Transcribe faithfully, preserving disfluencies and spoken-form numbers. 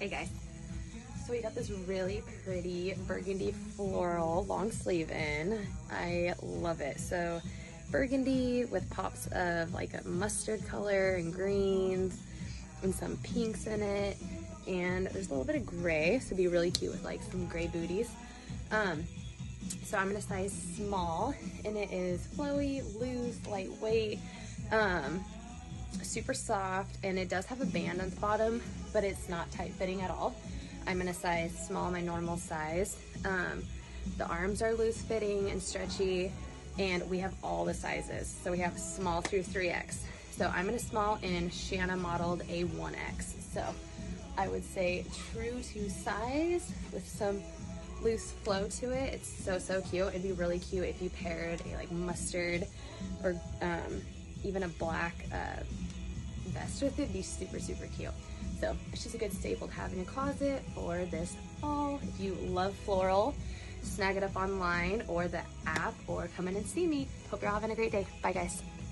Hey guys, so we got this really pretty burgundy floral long sleeve in. I love it. So burgundy with pops of like a mustard color and greens and some pinks in it, and there's a little bit of gray, so it'd be really cute with like some gray booties. Um, so I'm in a size small, and it is flowy, loose, lightweight, um, super soft, and it does have a band on the bottom, but it's not tight fitting at all. I'm in a size small, my normal size. Um, the arms are loose fitting and stretchy, and we have all the sizes. So we have small through three X. So I'm in a small, and Shanna modeled a one X. So I would say true to size with some loose flow to it. It's so, so cute. It'd be really cute if you paired a like mustard or um, even a black uh, vest with it. It'd be super, super cute. So it's just a good staple to have in your closet for this fall. If you love floral, snag it up online or the app, or come in and see me. Hope you're all having a great day. Bye guys.